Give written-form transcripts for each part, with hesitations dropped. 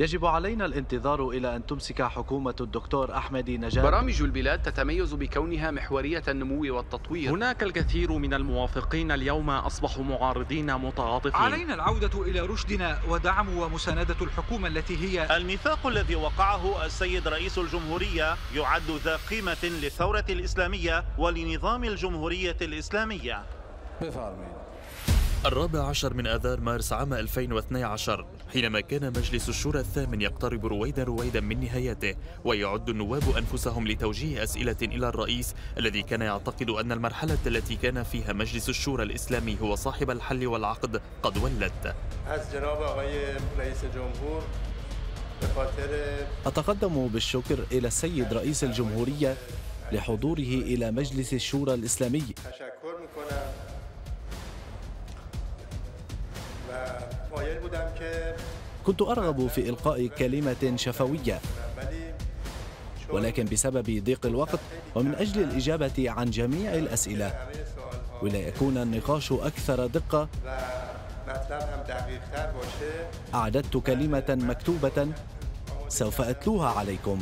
يجب علينا الانتظار إلى أن تمسك حكومة الدكتور أحمدي نجاد. برامج البلاد تتميز بكونها محورية النمو والتطوير. هناك الكثير من الموافقين اليوم أصبحوا معارضين متعاطفين. علينا العودة إلى رشدنا ودعم ومساندة الحكومة التي هي الميثاق الذي وقعه السيد رئيس الجمهورية يعد ذا قيمة للثورة الإسلامية ولنظام الجمهورية الإسلامية. 14 آذار مارس 2012 حينما كان مجلس الشورى الثامن يقترب رويدا من نهايته، ويعد النواب أنفسهم لتوجيه أسئلة إلى الرئيس الذي كان يعتقد أن المرحلة التي كان فيها مجلس الشورى الإسلامي هو صاحب الحل والعقد قد ولت. أتقدم بالشكر إلى السيد رئيس الجمهورية لحضوره إلى مجلس الشورى الإسلامي. كنت أرغب في إلقاء كلمة شفوية، ولكن بسبب ضيق الوقت ومن أجل الإجابة عن جميع الأسئلة وليكون النقاش أكثر دقة، أعددت كلمة مكتوبة سوف أتلوها عليكم.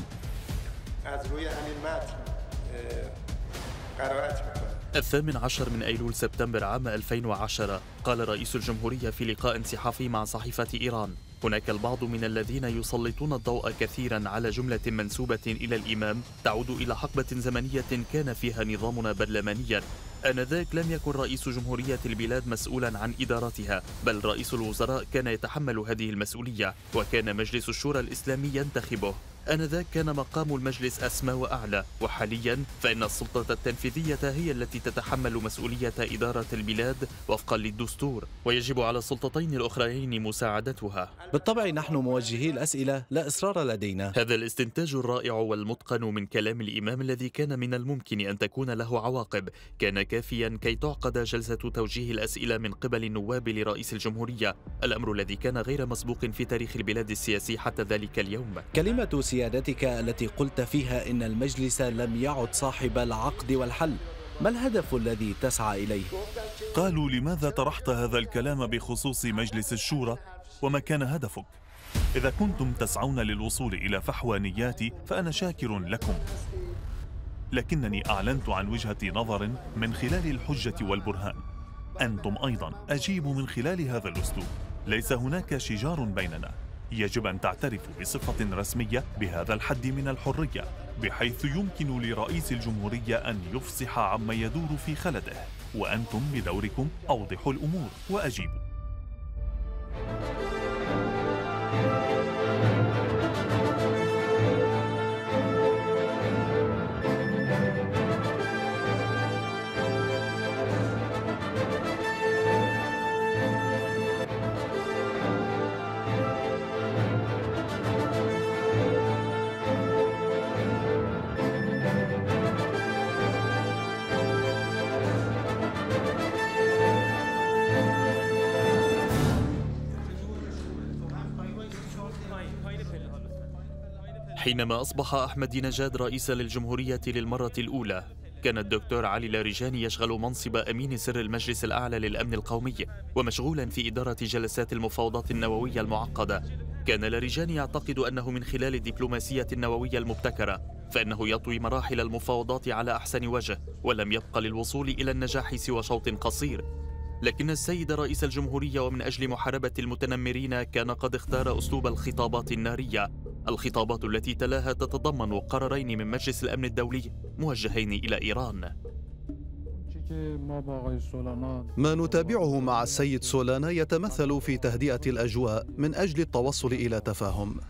الثامن عشر من أيلول سبتمبر عام 2010 قال رئيس الجمهورية في لقاء صحفي مع صحيفة إيران: هناك البعض من الذين يسلطون الضوء كثيرا على جملة منسوبة إلى الإمام تعود إلى حقبة زمنية كان فيها نظامنا برلمانيا. آنذاك لم يكن رئيس جمهورية البلاد مسؤولا عن إدارتها، بل رئيس الوزراء كان يتحمل هذه المسؤولية، وكان مجلس الشورى الإسلامي ينتخبه. آنذاك كان مقام المجلس أسمى وأعلى، وحاليا فإن السلطة التنفيذية هي التي تتحمل مسؤولية إدارة البلاد وفقا للدستور، ويجب على السلطتين الأخريين مساعدتها. بالطبع نحن موجهي الأسئلة لا إصرار لدينا. هذا الاستنتاج الرائع والمتقن من كلام الإمام الذي كان من الممكن أن تكون له عواقب كان كافيا كي تعقد جلسة توجيه الأسئلة من قبل النواب لرئيس الجمهورية، الأمر الذي كان غير مسبوق في تاريخ البلاد السياسي حتى ذلك اليوم. كلمة سيادتك التي قلت فيها إن المجلس لم يعد صاحب العقد والحل، ما الهدف الذي تسعى إليه؟ قالوا: لماذا طرحت هذا الكلام بخصوص مجلس الشورى وما كان هدفك؟ إذا كنتم تسعون للوصول إلى فحوى نياتي فأنا شاكر لكم، لكنني أعلنت عن وجهة نظر من خلال الحجة والبرهان. أنتم أيضا أجيب من خلال هذا الأسلوب. ليس هناك شجار بيننا. يجب أن تعترفوا بصفة رسمية بهذا الحد من الحرية، بحيث يمكن لرئيس الجمهورية أن يفصح عما يدور في خلده، وأنتم بدوركم أوضحوا الأمور وأجيبوا. حينما أصبح أحمدي نجاد رئيسا للجمهورية للمرة الأولى، كان الدكتور علي لاريجاني يشغل منصب أمين سر المجلس الأعلى للأمن القومي، ومشغولا في إدارة جلسات المفاوضات النووية المعقدة. كان لاريجاني يعتقد أنه من خلال الدبلوماسية النووية المبتكرة فإنه يطوي مراحل المفاوضات على أحسن وجه، ولم يبقى للوصول إلى النجاح سوى شوط قصير. لكن السيد رئيس الجمهورية ومن أجل محاربة المتنمرين كان قد اختار أسلوب الخطابات النارية، الخطابات التي تلاها تتضمن قرارين من مجلس الأمن الدولي موجهين إلى إيران. ما نتابعه مع السيد سولانا يتمثل في تهدئة الأجواء من أجل التوصل إلى تفاهم.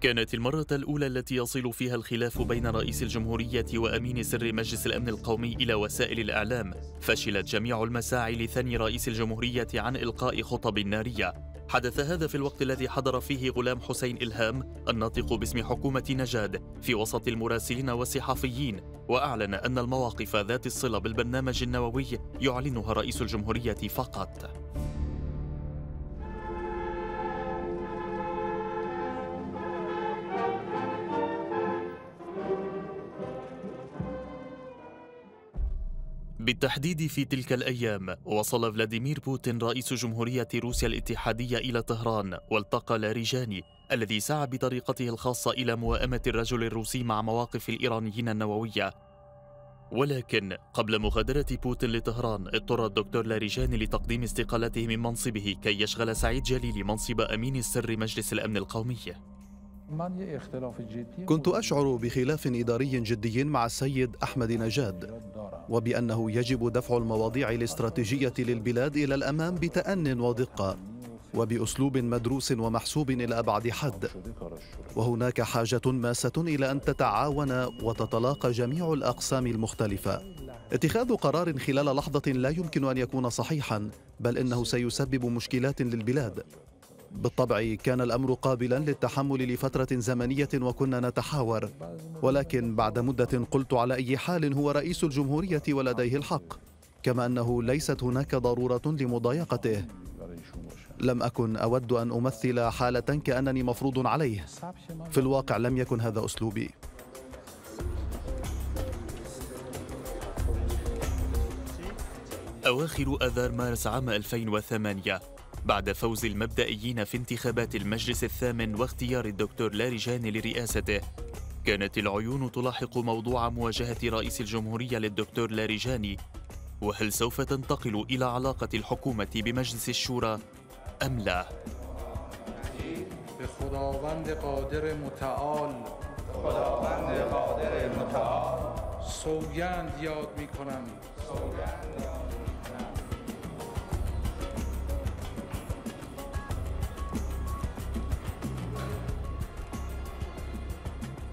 كانت المرة الأولى التي يصل فيها الخلاف بين رئيس الجمهورية وأمين سر مجلس الأمن القومي إلى وسائل الإعلام. فشلت جميع المساعي لثني رئيس الجمهورية عن إلقاء خطب نارية. حدث هذا في الوقت الذي حضر فيه غلام حسين إلهام الناطق باسم حكومة نجاد في وسط المراسلين والصحفيين، وأعلن أن المواقف ذات الصلة بالبرنامج النووي يعلنها رئيس الجمهورية فقط. بالتحديد في تلك الأيام وصل فلاديمير بوتين رئيس جمهورية روسيا الاتحادية إلى طهران والتقى لاريجاني، الذي سعى بطريقته الخاصة إلى موائمة الرجل الروسي مع مواقف الإيرانيين النووية. ولكن قبل مغادرة بوتين لطهران اضطر الدكتور لاريجاني لتقديم استقالته من منصبه كي يشغل سعيد جليلي منصب أمين السر مجلس الأمن القومي. كنت أشعر بخلاف إداري جدي مع السيد أحمدي نجاد، وبأنه يجب دفع المواضيع الاستراتيجية للبلاد إلى الأمام بتأنٍ ودقة وبأسلوب مدروس ومحسوب إلى أبعد حد، وهناك حاجة ماسة إلى أن تتعاون وتتلاقى جميع الأقسام المختلفة. اتخاذ قرار خلال لحظة لا يمكن أن يكون صحيحا، بل إنه سيسبب مشكلات للبلاد. بالطبع كان الأمر قابلا للتحمل لفترة زمنية وكنا نتحاور، ولكن بعد مدة قلت على أي حال هو رئيس الجمهورية ولديه الحق، كما أنه ليست هناك ضرورة لمضايقته. لم أكن أود أن أمثل حالة كأنني مفروض عليه، في الواقع لم يكن هذا أسلوبي. أواخر آذار مارس عام 2008 بعد فوز المبدئيين في انتخابات المجلس الثامن واختيار الدكتور لاريجاني لرئاسته، كانت العيون تلاحق موضوع مواجهة رئيس الجمهورية للدكتور لاريجاني، وهل سوف تنتقل إلى علاقة الحكومة بمجلس الشورى أم لا؟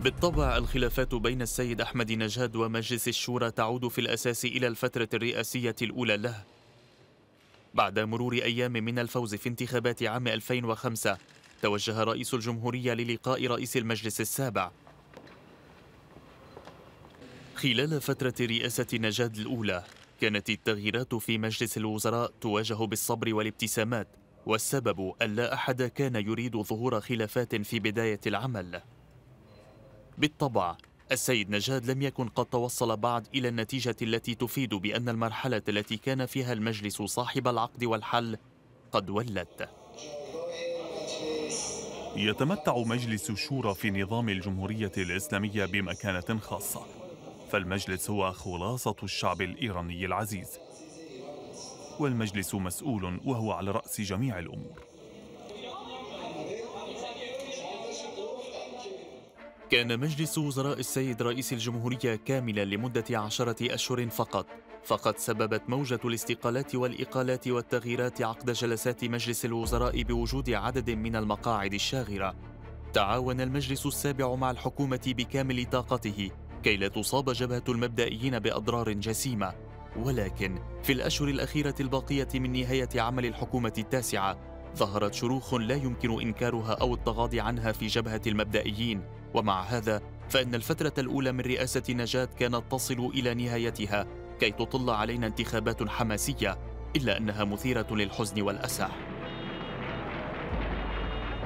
بالطبع الخلافات بين السيد أحمدي نجاد ومجلس الشورى تعود في الأساس إلى الفترة الرئاسية الأولى له. بعد مرور أيام من الفوز في انتخابات عام 2005 توجه رئيس الجمهورية للقاء رئيس المجلس السابع. خلال فترة رئاسة نجاد الأولى كانت التغييرات في مجلس الوزراء تواجه بالصبر والابتسامات، والسبب أن لا أحد كان يريد ظهور خلافات في بداية العمل. بالطبع السيد نجاد لم يكن قد توصل بعد إلى النتيجة التي تفيد بأن المرحلة التي كان فيها المجلس صاحب العقد والحل قد ولت. يتمتع مجلس الشورى في نظام الجمهورية الإسلامية بمكانة خاصة، فالمجلس هو خلاصة الشعب الإيراني العزيز، والمجلس مسؤول وهو على رأس جميع الأمور. كان مجلس وزراء السيد رئيس الجمهورية كاملا لمدة 10 أشهر فقط، فقد سببت موجة الاستقالات والإقالات والتغييرات عقد جلسات مجلس الوزراء بوجود عدد من المقاعد الشاغرة. تعاون المجلس السابع مع الحكومة بكامل طاقته كي لا تصاب جبهة المبدئيين بأضرار جسيمة، ولكن في الأشهر الأخيرة الباقية من نهاية عمل الحكومة التاسعة ظهرت شروخ لا يمكن إنكارها أو التغاضي عنها في جبهة المبدئيين. ومع هذا فإن الفترة الأولى من رئاسة نجاد كانت تصل إلى نهايتها كي تطل علينا انتخابات حماسية، إلا أنها مثيرة للحزن والأسى.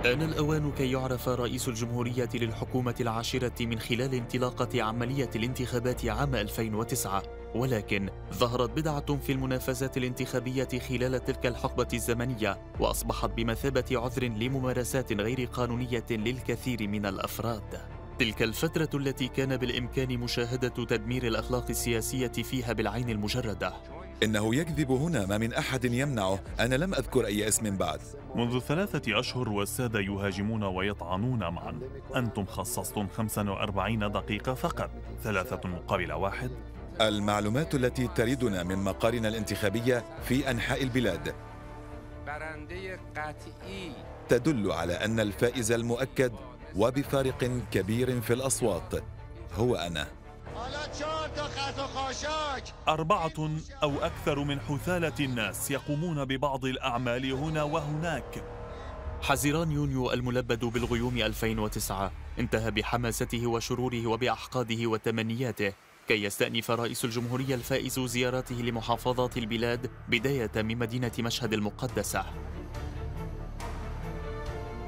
آن الأوان كي يعرف رئيس الجمهورية للحكومة العاشرة من خلال انطلاقة عملية الانتخابات عام 2009، ولكن ظهرت بدعة في المنافسات الانتخابية خلال تلك الحقبة الزمنية وأصبحت بمثابة عذر لممارسات غير قانونية للكثير من الأفراد. تلك الفترة التي كان بالإمكان مشاهدة تدمير الأخلاق السياسية فيها بالعين المجردة. إنه يكذب هنا، ما من أحد يمنعه، أنا لم أذكر أي اسم بعد. منذ 3 أشهر والسادة يهاجمون ويطعنون معا. أنتم خصصتم 45 دقيقة فقط، 3 مقابل 1. المعلومات التي تريدنا من مقارنا الانتخابية في أنحاء البلاد تدل على أن الفائز المؤكد وبفارق كبير في الأصوات هو أنا. 4 أو أكثر من حثالة الناس يقومون ببعض الأعمال هنا وهناك. حزيران يونيو الملبد بالغيوم 2009 انتهى بحماسته وشروره وبأحقاده وتمنياته كي يستأنف رئيس الجمهورية الفائز زياراته لمحافظات البلاد بداية من مدينة مشهد المقدسة.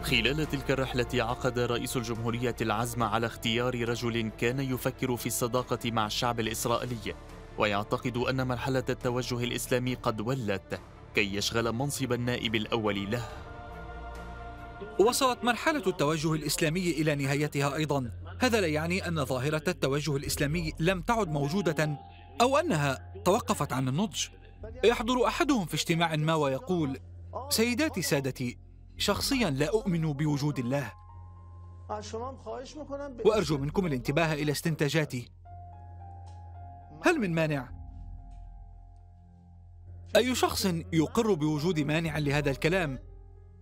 خلال تلك الرحلة عقد رئيس الجمهورية العزم على اختيار رجل كان يفكر في الصداقة مع الشعب الإسرائيلي ويعتقد أن مرحلة التوجه الإسلامي قد ولت كي يشغل منصب النائب الأول له. وصلت مرحلة التوجه الإسلامي إلى نهايتها أيضا. هذا لا يعني أن ظاهرة التوجه الإسلامي لم تعد موجودة أو أنها توقفت عن النضج. يحضر أحدهم في اجتماع ما ويقول: سيداتي سادتي، شخصيا لا أؤمن بوجود الله، وأرجو منكم الانتباه إلى استنتاجاتي، هل من مانع؟ أي شخص يقر بوجود مانع لهذا الكلام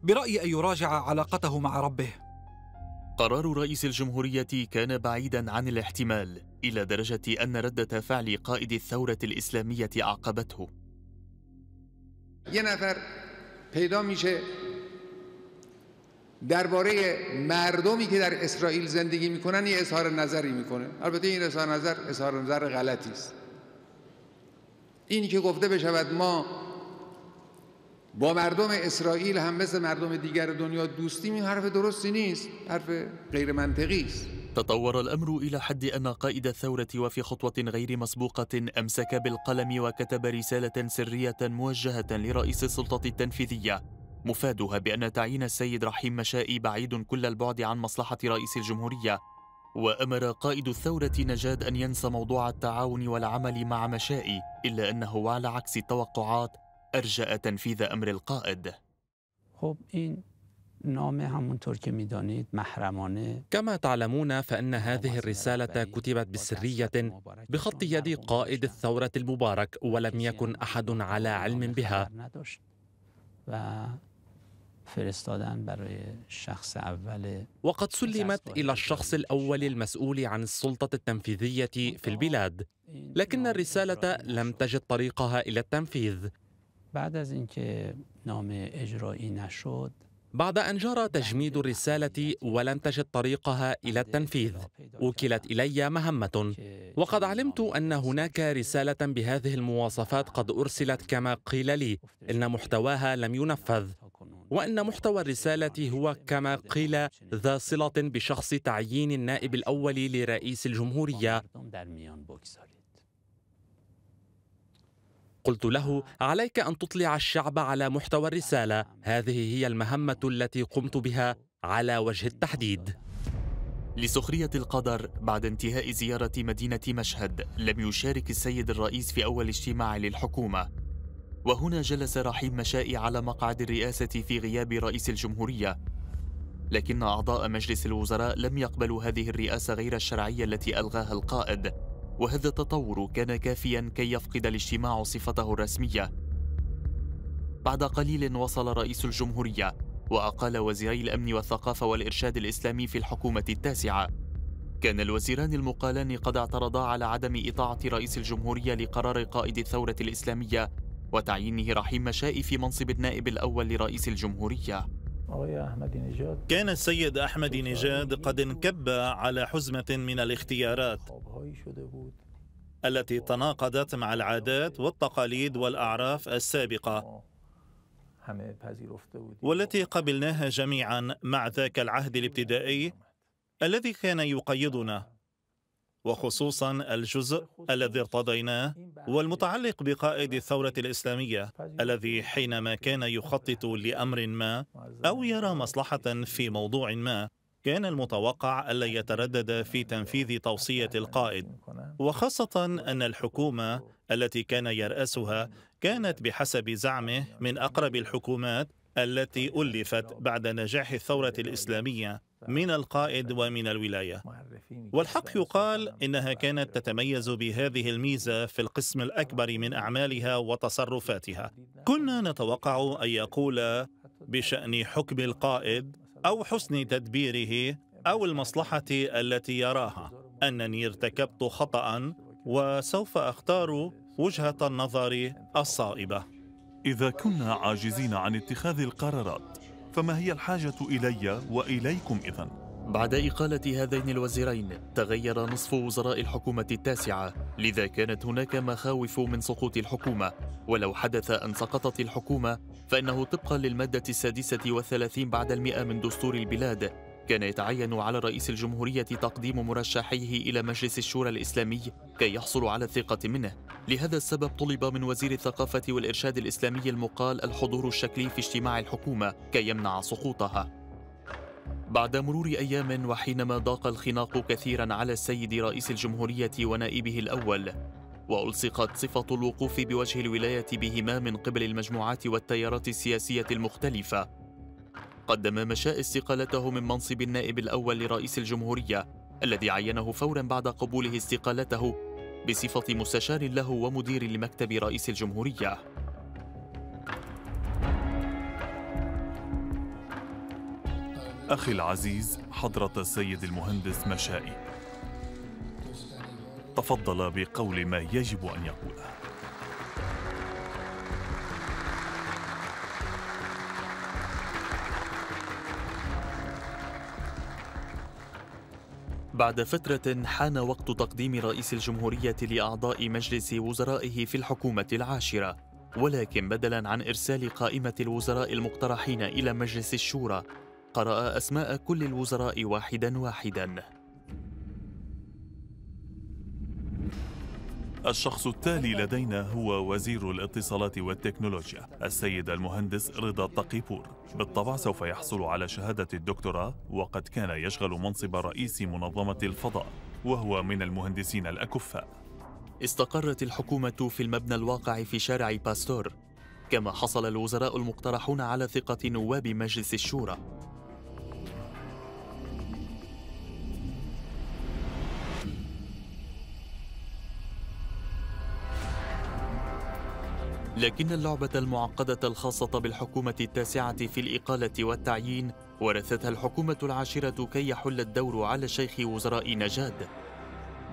برأيي أن يراجع علاقته مع ربه. قرار رئيس الجمهورية كان بعيداً عن الاحتمال إلى درجة أن ردة فعل قائد الثورة الإسلامية أعقبته. درباره مردمی که در اسرائیل زندگی میکنن یه اظهار نظری میکنه. البته این اظهار نظر غلطی است. اینی که گفته بشود ما با مردم اسرائیل هم مثل مردم دیگر دنیا دوستی می، حرف درستی نیست، حرف غیر منطقی است. تطور الأمر إلى حد أن قائد الثورة وفي خطوة غير مسبوقة أمسك بالقلم وكتب رسالة سرية موجهة لرئيس السلطة التنفيذية، مفادها بأن تعيين السيد رحيم مشائي بعيد كل البعد عن مصلحة رئيس الجمهورية. وأمر قائد الثورة نجاد أن ينسى موضوع التعاون والعمل مع مشائي، إلا أنه على عكس التوقعات أرجأ تنفيذ أمر القائد. كما تعلمون فإن هذه الرسالة كتبت بسرية بخط يد قائد الثورة المبارك، ولم يكن أحد على علم بها. وقد سلمت إلى الشخص الأول المسؤول عن السلطة التنفيذية في البلاد، لكن الرسالة لم تجد طريقها إلى التنفيذ. بعد أن جرى تجميد الرسالة ولم تجد طريقها إلى التنفيذ، وكلت إلي مهمة، وقد علمت أن هناك رسالة بهذه المواصفات قد أرسلت كما قيل لي، إن محتواها لم ينفذ، وأن محتوى الرسالة هو كما قيل ذا صلة بشخص تعيين النائب الأول لرئيس الجمهورية. قلت له: عليك أن تطلع الشعب على محتوى الرسالة، هذه هي المهمة التي قمت بها على وجه التحديد. لسخرية القدر، بعد انتهاء زيارة مدينة مشهد لم يشارك السيد الرئيس في أول اجتماع للحكومة، وهنا جلس رحيم مشائي على مقعد الرئاسة في غياب رئيس الجمهورية، لكن أعضاء مجلس الوزراء لم يقبلوا هذه الرئاسة غير الشرعية التي ألغاها القائد، وهذا التطور كان كافياً كي يفقد الاجتماع صفته الرسمية. بعد قليل وصل رئيس الجمهورية وأقال وزيري الأمن والثقافة والإرشاد الإسلامي في الحكومة التاسعة. كان الوزيران المقالان قد اعترضا على عدم إطاعة رئيس الجمهورية لقرار قائد الثورة الإسلامية وتعيينه رحيم مشائي في منصب النائب الأول لرئيس الجمهورية. كان السيد أحمدي نجاد قد انكب على حزمة من الاختيارات التي تناقضت مع العادات والتقاليد والأعراف السابقة والتي قبلناها جميعا، مع ذاك العهد الابتدائي الذي كان يقيدنا، وخصوصا الجزء الذي ارتضيناه والمتعلق بقائد الثورة الإسلامية الذي حينما كان يخطط لأمر ما أو يرى مصلحة في موضوع ما كان المتوقع ألا يتردد في تنفيذ توصية القائد، وخاصة أن الحكومة التي كان يرأسها كانت بحسب زعمه من أقرب الحكومات التي ألفت بعد نجاح الثورة الإسلامية من القائد ومن الولاية، والحق يقال إنها كانت تتميز بهذه الميزة في القسم الأكبر من أعمالها وتصرفاتها. كنا نتوقع أن يقول بشأن حكم القائد أو حسن تدبيره أو المصلحة التي يراها أنني ارتكبت خطأ وسوف أختار وجهة النظر الصائبة. إذا كنا عاجزين عن اتخاذ القرارات فما هي الحاجة إلي وإليكم إذن؟ بعد إقالة هذين الوزيرين تغير نصف وزراء الحكومة التاسعة، لذا كانت هناك مخاوف من سقوط الحكومة، ولو حدث أن سقطت الحكومة فإنه طبقا للمادة 36 بعد 100 من دستور البلاد كان يتعين على رئيس الجمهورية تقديم مرشحيه إلى مجلس الشورى الإسلامي كي يحصل على الثقة منه. لهذا السبب طلب من وزير الثقافة والإرشاد الإسلامي المقال الحضور الشكلي في اجتماع الحكومة كي يمنع سقوطها، بعد مرور أيام وحينما ضاق الخناق كثيرا على السيد رئيس الجمهورية ونائبه الأول، وألصقت صفة الوقوف بوجه الولاية بهما من قبل المجموعات والتيارات السياسية المختلفة، قدم مشائي استقالته من منصب النائب الأول لرئيس الجمهورية الذي عينه فورا بعد قبوله استقالته بصفة مستشار له ومدير لمكتب رئيس الجمهورية. أخي العزيز حضرة السيد المهندس مشائي، تفضل بقول ما يجب أن يقوله. بعد فترة حان وقت تقديم رئيس الجمهورية لأعضاء مجلس وزرائه في الحكومة العاشرة، ولكن بدلاً عن إرسال قائمة الوزراء المقترحين إلى مجلس الشورى، قرأ أسماء كل الوزراء واحداً واحداً. الشخص التالي لدينا هو وزير الاتصالات والتكنولوجيا السيد المهندس رضا الطقيبور، بالطبع سوف يحصل على شهادة الدكتوراه، وقد كان يشغل منصب رئيس منظمة الفضاء وهو من المهندسين الأكفاء. استقرت الحكومة في المبنى الواقع في شارع باستور، كما حصل الوزراء المقترحون على ثقة نواب مجلس الشورى. لكن اللعبة المعقدة الخاصة بالحكومة التاسعة في الإقالة والتعيين ورثتها الحكومة العاشرة كي يحل الدور على شيخ وزراء نجاد.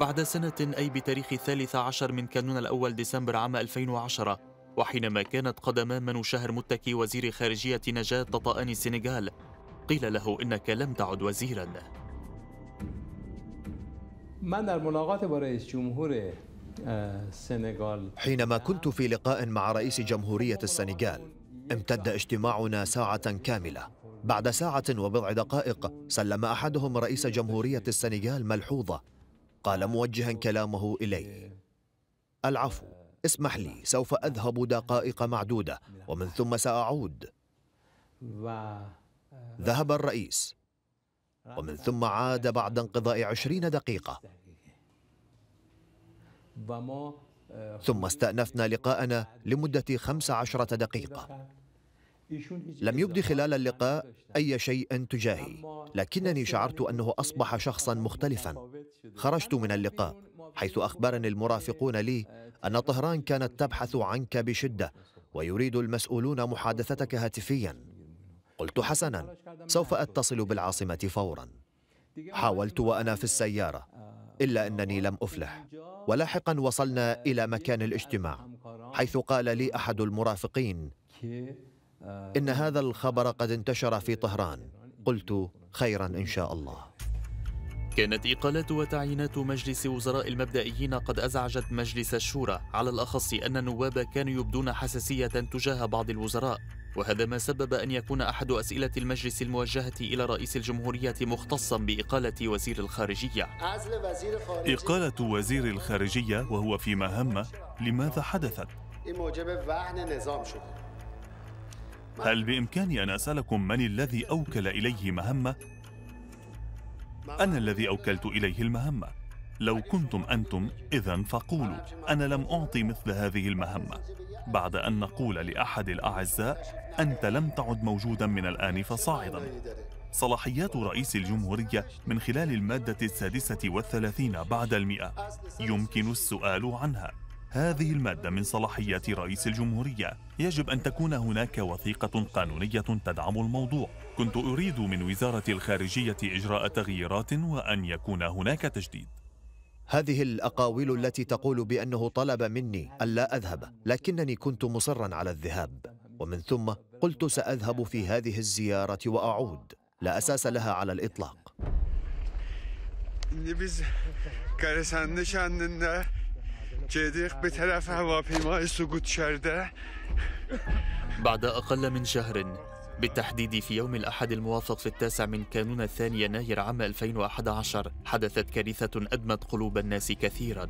بعد سنة، أي بتاريخ 13 من كانون الأول ديسمبر عام 2010، وحينما كانت قدما منوشهر متكي وزير خارجية نجاد تطأن السنغال، قيل له إنك لم تعد وزيرا. حينما كنت في لقاء مع رئيس جمهورية السنغال، امتد اجتماعنا ساعة كاملة. بعد ساعة وبضع دقائق سلم أحدهم رئيس جمهورية السنغال ملحوظة، قال موجها كلامه إلي: العفو، اسمح لي، سوف أذهب دقائق معدودة ومن ثم سأعود. ذهب الرئيس ومن ثم عاد بعد انقضاء 20 دقيقة، ثم استأنفنا لقاءنا لمدة 15 دقيقة. لم يبدي خلال اللقاء أي شيء تجاهي، لكنني شعرت أنه أصبح شخصا مختلفا. خرجت من اللقاء حيث أخبرني المرافقون لي أن طهران كانت تبحث عنك بشدة ويريد المسؤولون محادثتك هاتفيا. قلت: حسنا، سوف أتصل بالعاصمة فورا. حاولت وأنا في السيارة إلا أنني لم أفلح، ولاحقا وصلنا إلى مكان الاجتماع حيث قال لي أحد المرافقين: إن هذا الخبر قد انتشر في طهران. قلت: خيرا إن شاء الله. كانت إقالات وتعيينات مجلس وزراء المبدئيين قد أزعجت مجلس الشورى، على الأخص أن النواب كانوا يبدون حساسية تجاه بعض الوزراء، وهذا ما سبب أن يكون أحد أسئلة المجلس الموجهة إلى رئيس الجمهورية مختصا بإقالة وزير الخارجية. إقالة وزير الخارجية وهو في مهمة، لماذا حدثت؟ هل بإمكاني أن أسألكم من الذي أوكل إليه مهمة؟ أنا الذي أوكلت إليه المهمة. لو كنتم أنتم إذن فقولوا: أنا لم أعطي مثل هذه المهمة، بعد أن نقول لأحد الأعزاء: أنت لم تعد موجودا من الآن فصاعدا. صلاحيات رئيس الجمهورية من خلال المادة 36 بعد المئة يمكن السؤال عنها. هذه المادة من صلاحيات رئيس الجمهورية، يجب أن تكون هناك وثيقة قانونية تدعم الموضوع. كنت أريد من وزارة الخارجية إجراء تغييرات وأن يكون هناك تجديد. هذه الأقاويل التي تقول بأنه طلب مني ألا أذهب، لكنني كنت مصرا على الذهاب، ومن ثم قلت سأذهب في هذه الزيارة وأعود، لا أساس لها على الإطلاق. بعد أقل من شهر، بالتحديد في يوم الأحد الموافق في 9 كانون 2 يناير عام 2011، حدثت كارثة أدمت قلوب الناس كثيرا.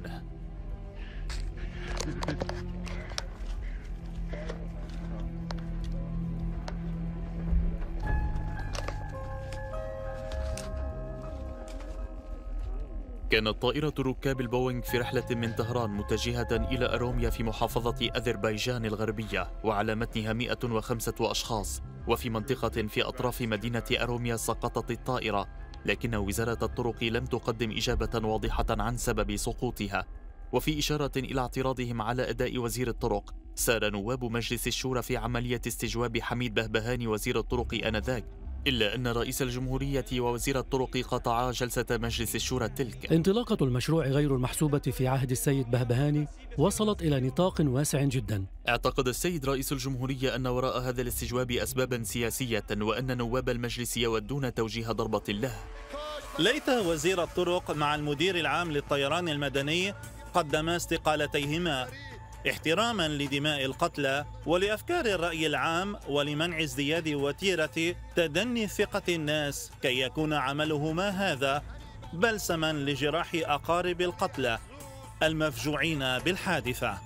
كانت طائرة ركاب البوينغ في رحلة من طهران متجهة إلى أروميا في محافظة أذربيجان الغربية، وعلى متنها 105 أشخاص. وفي منطقة في أطراف مدينة أروميا سقطت الطائرة، لكن وزارة الطرق لم تقدم إجابة واضحة عن سبب سقوطها. وفي إشارة إلى اعتراضهم على أداء وزير الطرق، سار نواب مجلس الشورى في عملية استجواب حميد بهبهان وزير الطرق آنذاك، إلا أن رئيس الجمهورية ووزير الطرق قطعا جلسة مجلس الشورى تلك. انطلاقة المشروع غير المحسوبة في عهد السيد بهبهاني وصلت إلى نطاق واسع جدا. اعتقد السيد رئيس الجمهورية أن وراء هذا الاستجواب أسبابا سياسية، وأن نواب المجلس يودون توجيه ضربة له. ليت وزير الطرق مع المدير العام للطيران المدني قدما استقالتيهما احتراما لدماء القتلى ولأفكار الرأي العام ولمنع ازدياد وتيرة تدني ثقة الناس، كي يكون عملهما هذا بلسما لجراح أقارب القتلى المفجوعين بالحادثة.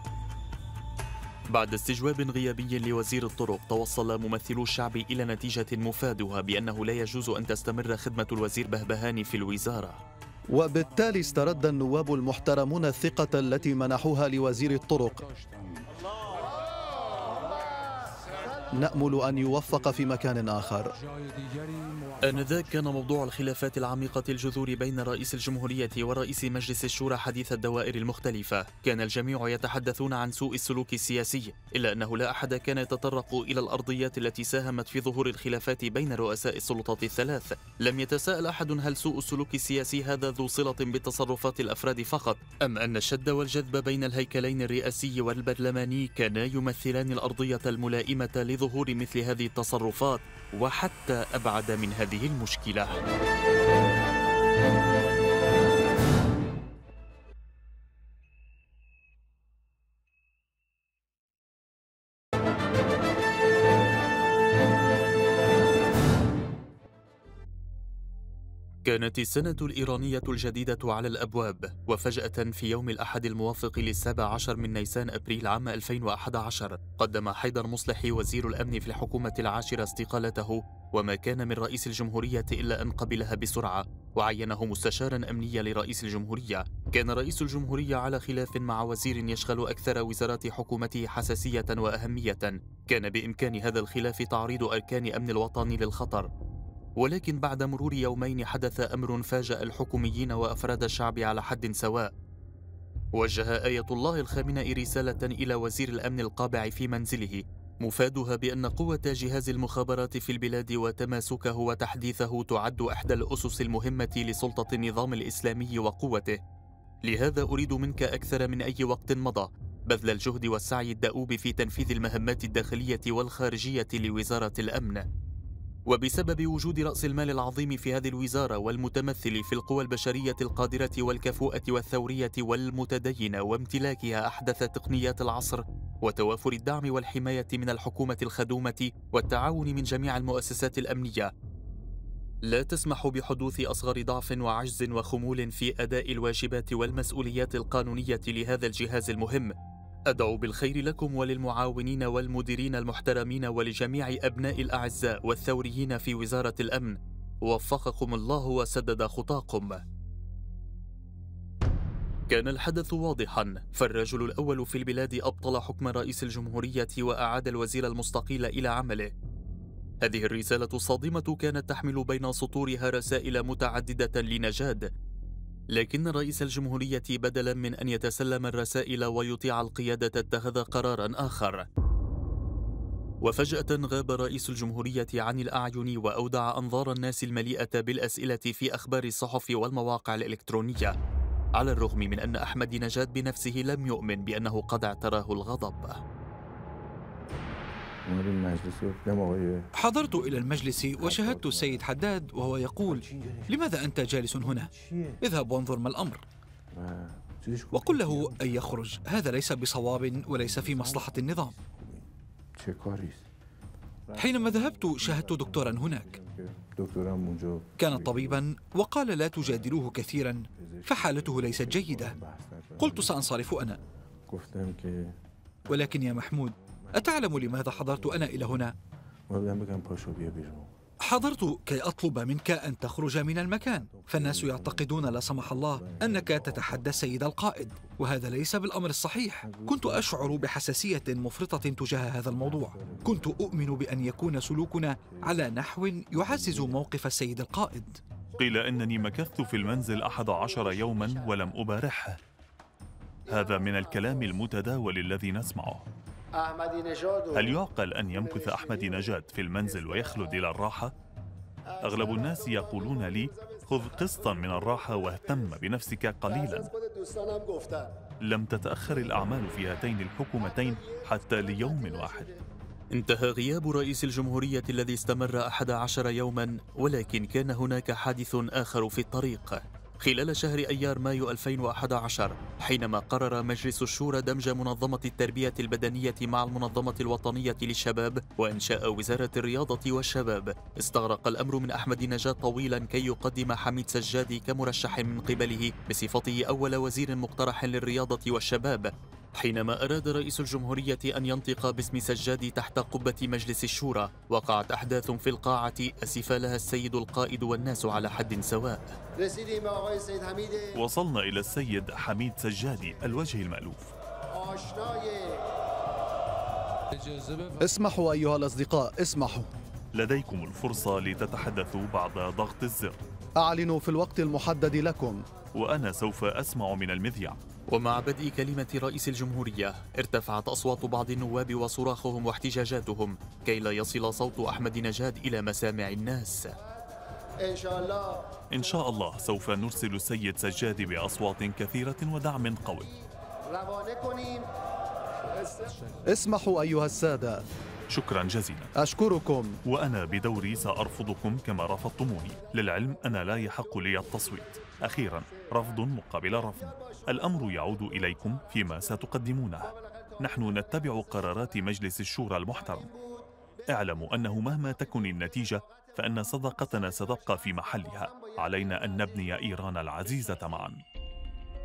بعد استجواب غيابي لوزير الطرق، توصل ممثلو الشعب إلى نتيجة مفادها بأنه لا يجوز أن تستمر خدمة الوزير بهبهاني في الوزارة. وبالتالي استرد النواب المحترمون الثقة التي منحوها لوزير الطرق. نأمل أن يوفق في مكان آخر. آنذاك كان موضوع الخلافات العميقة الجذور بين رئيس الجمهورية ورئيس مجلس الشورى حديث الدوائر المختلفة. كان الجميع يتحدثون عن سوء السلوك السياسي، إلا أنه لا أحد كان يتطرق إلى الأرضيات التي ساهمت في ظهور الخلافات بين رؤساء السلطات الثلاث. لم يتساءل أحد هل سوء السلوك السياسي هذا ذو صلة بتصرفات الأفراد فقط، أم أن الشد والجذب بين الهيكلين الرئاسي والبرلماني كانا يمثلان الأرضية الملائمة لظهور مثل هذه التصرفات، وحتى أبعد من هذه المشكلة. كانت السنة الإيرانية الجديدة على الأبواب، وفجأة في يوم الأحد الموافق للسابع عشر من نيسان أبريل عام 2011 قدم حيدر مصلحي وزير الأمن في الحكومة العاشرة استقالته، وما كان من رئيس الجمهورية إلا أن قبلها بسرعة وعينه مستشارا أمنيا لرئيس الجمهورية. كان رئيس الجمهورية على خلاف مع وزير يشغل أكثر وزارات حكومته حساسية وأهمية، كان بإمكان هذا الخلاف تعريض أركان أمن الوطن للخطر. ولكن بعد مرور يومين حدث أمر فاجأ الحكوميين وأفراد الشعب على حد سواء. وجه آية الله الخامنئي رسالة إلى وزير الأمن القابع في منزله، مفادها بأن قوة جهاز المخابرات في البلاد وتماسكه وتحديثه تعد إحدى الأسس المهمة لسلطة النظام الإسلامي وقوته. لهذا أريد منك أكثر من أي وقت مضى بذل الجهد والسعي الدؤوب في تنفيذ المهمات الداخلية والخارجية لوزارة الأمن. وبسبب وجود رأس المال العظيم في هذه الوزارة والمتمثل في القوى البشرية القادرة والكفؤة والثورية والمتدينة وامتلاكها أحدث تقنيات العصر وتوافر الدعم والحماية من الحكومة الخدومة والتعاون من جميع المؤسسات الأمنية، لا تسمح بحدوث أصغر ضعف وعجز وخمول في أداء الواجبات والمسؤوليات القانونية لهذا الجهاز المهم. أدعو بالخير لكم وللمعاونين والمديرين المحترمين ولجميع أبناء الأعزاء والثوريين في وزارة الأمن. وفقكم الله وسدد خطاكم. كان الحدث واضحا، فالرجل الأول في البلاد أبطل حكم رئيس الجمهورية وأعاد الوزير المستقيل إلى عمله. هذه الرسالة الصادمة كانت تحمل بين سطورها رسائل متعددة لنجاد، لكن رئيس الجمهورية بدلا من أن يتسلم الرسائل ويطيع القيادة اتخذ قراراً آخر. وفجأة غاب رئيس الجمهورية عن الأعين وأودع أنظار الناس المليئة بالأسئلة في أخبار الصحف والمواقع الإلكترونية، على الرغم من أن أحمدي نجاد بنفسه لم يؤمن بأنه قد اعتراه الغضب. حضرت إلى المجلس وشاهدت السيد حداد وهو يقول: لماذا أنت جالس هنا؟ اذهب وانظر ما الأمر، وقل له أن يخرج، هذا ليس بصواب وليس في مصلحة النظام. حينما ذهبت شاهدت دكتورا هناك، كان طبيبا، وقال لا تجادلوه كثيرا فحالته ليست جيدة. قلت سأنصرف أنا، ولكن يا محمود أتعلم لماذا حضرت أنا إلى هنا؟ حضرت كي أطلب منك أن تخرج من المكان، فالناس يعتقدون لا سمح الله أنك تتحدى السيد القائد، وهذا ليس بالأمر الصحيح. كنت أشعر بحساسية مفرطة تجاه هذا الموضوع. كنت أؤمن بأن يكون سلوكنا على نحو يعزز موقف السيد القائد. قيل أنني مكثت في المنزل 11 يوماً ولم أبارحه. هذا من الكلام المتداول الذي نسمعه. هل يعقل أن يمكث أحمدي نجاد في المنزل ويخلد إلى الراحة؟ أغلب الناس يقولون لي خذ قسطاً من الراحة واهتم بنفسك قليلاً. لم تتأخر الأعمال في هاتين الحكومتين حتى ليوم واحد. انتهى غياب رئيس الجمهورية الذي استمر 11 يوماً، ولكن كان هناك حادث آخر في الطريق. خلال شهر أيار مايو 2011 حينما قرر مجلس الشورى دمج منظمة التربية البدنية مع المنظمة الوطنية للشباب وإنشاء وزارة الرياضة والشباب، استغرق الأمر من أحمدي نجاد طويلا كي يقدم حميد سجادي كمرشح من قبله بصفته أول وزير مقترح للرياضة والشباب، حينما أراد رئيس الجمهورية أن ينطق باسم سجادي تحت قبة مجلس الشورى. وقعت أحداث في القاعة أسف لها السيد القائد والناس على حد سواء. وصلنا إلى السيد حميد سجادي الوجه المألوف. اسمحوا أيها الأصدقاء، اسمحوا، لديكم الفرصة لتتحدثوا بعد ضغط الزر. أعلنوا في الوقت المحدد لكم. وأنا سوف أسمع من المذيع. ومع بدء كلمة رئيس الجمهورية ارتفعت أصوات بعض النواب وصراخهم واحتجاجاتهم كي لا يصل صوت أحمدي نجاد إلى مسامع الناس. إن شاء الله سوف نرسل السيد سجادي بأصوات كثيرة ودعم قوي. اسمحوا أيها السادة. شكرا جزيلا. أشكركم. وأنا بدوري سأرفضكم كما رفضتموني. للعلم أنا لا يحق لي التصويت. أخيرا رفض مقابل رفض. الأمر يعود إليكم فيما ستقدمونه. نحن نتبع قرارات مجلس الشورى المحترم. اعلموا أنه مهما تكن النتيجة فإن صداقتنا ستبقى في محلها. علينا أن نبني إيران العزيزة معا.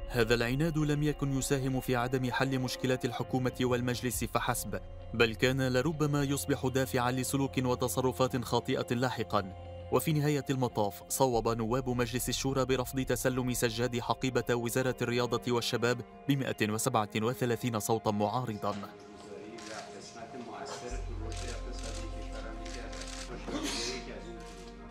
هذا العناد لم يكن يساهم في عدم حل مشكلات الحكومة والمجلس فحسب، بل كان لربما يصبح دافعا لسلوك وتصرفات خاطئة لاحقا. وفي نهاية المطاف صوب نواب مجلس الشورى برفض تسلم سجادي حقيبة وزارة الرياضة والشباب ب137 صوتا معارضا.